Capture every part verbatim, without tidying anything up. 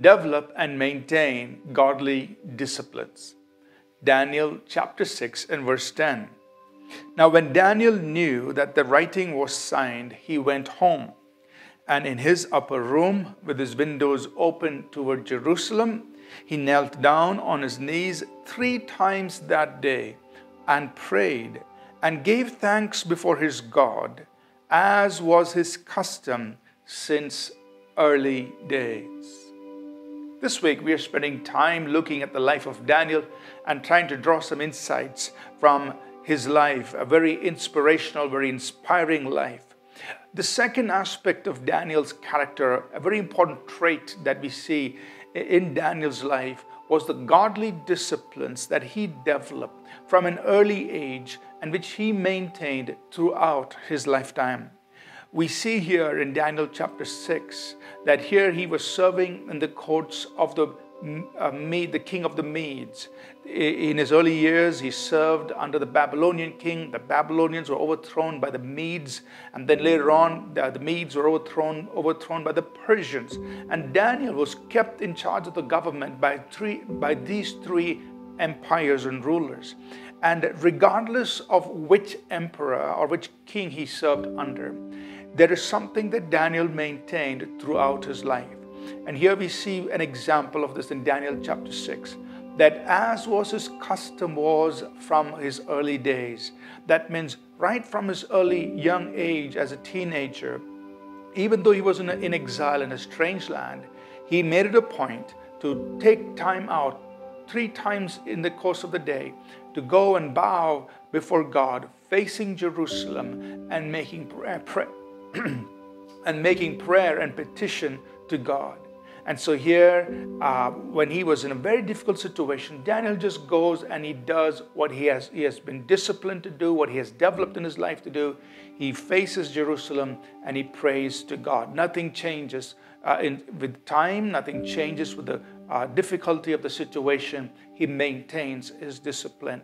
develop and maintain godly disciplines. Daniel chapter six and verse ten. Now when Daniel knew that the writing was signed, he went home, and in his upper room with his windows open toward Jerusalem, he knelt down on his knees three times that day and prayed and gave thanks before his God, as was his custom since early days. This week we are spending time looking at the life of Daniel and trying to draw some insights from his life, a very inspirational, very inspiring life. The second aspect of Daniel's character, a very important trait that we see in Daniel's life, was the godly disciplines that he developed from an early age and which he maintained throughout his lifetime. We see here in Daniel chapter six that here he was serving in the courts of the, uh, Med, the king of the Medes. In his early years, he served under the Babylonian king. The Babylonians were overthrown by the Medes, and then later on, the, the Medes were overthrown, overthrown by the Persians. And Daniel was kept in charge of the government by three, by these three empires and rulers. And regardless of which emperor or which king he served under, there is something that Daniel maintained throughout his life. And here we see an example of this in Daniel chapter six, that as was his custom was from his early days. That means right from his early young age as a teenager, even though he was in, a, in exile in a strange land, he made it a point to take time out three times in the course of the day to go and bow before God, facing Jerusalem and making prayer. prayer and making prayer and petition to God. And so here, uh, when he was in a very difficult situation, Daniel just goes and he does what he has, he has been disciplined to do, what he has developed in his life to do. He faces Jerusalem and he prays to God. Nothing changes uh, in, with time, nothing changes with the uh, difficulty of the situation. He maintains his discipline.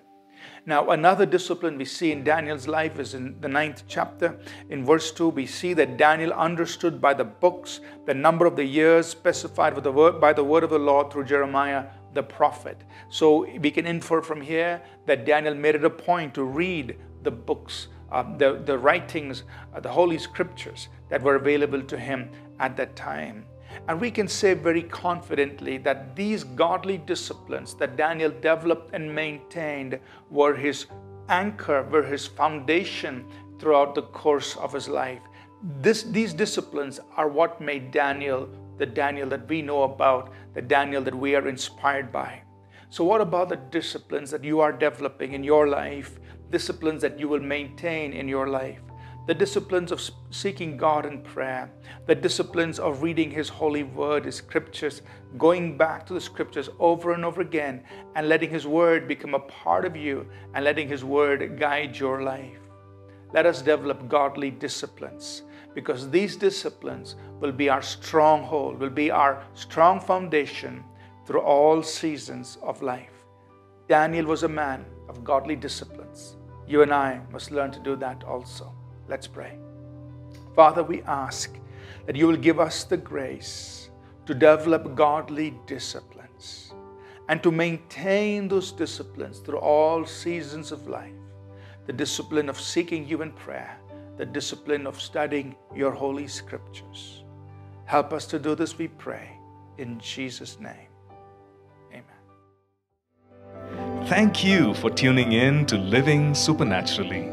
Now, another discipline we see in Daniel's life is in the ninth chapter. In verse two, we see that Daniel understood by the books the number of the years specified with the word, by the word of the Lord through Jeremiah the prophet. So we can infer from here that Daniel made it a point to read the books, uh, the, the writings, uh, the Holy Scriptures that were available to him at that time. And we can say very confidently that these godly disciplines that Daniel developed and maintained were his anchor, were his foundation throughout the course of his life. This, these disciplines are what made Daniel the Daniel that we know about, the Daniel that we are inspired by. So what about the disciplines that you are developing in your life, disciplines that you will maintain in your life? The disciplines of seeking God in prayer, the disciplines of reading His holy word, His scriptures, going back to the scriptures over and over again, and letting His word become a part of you, and letting His word guide your life. Let us develop godly disciplines, because these disciplines will be our stronghold, will be our strong foundation through all seasons of life. Daniel was a man of godly disciplines. You and I must learn to do that also. Let's pray. Father, we ask that you will give us the grace to develop godly disciplines and to maintain those disciplines through all seasons of life. The discipline of seeking you in prayer, the discipline of studying your holy scriptures. Help us to do this, we pray, in Jesus' name. Amen. Thank you for tuning in to Living Supernaturally.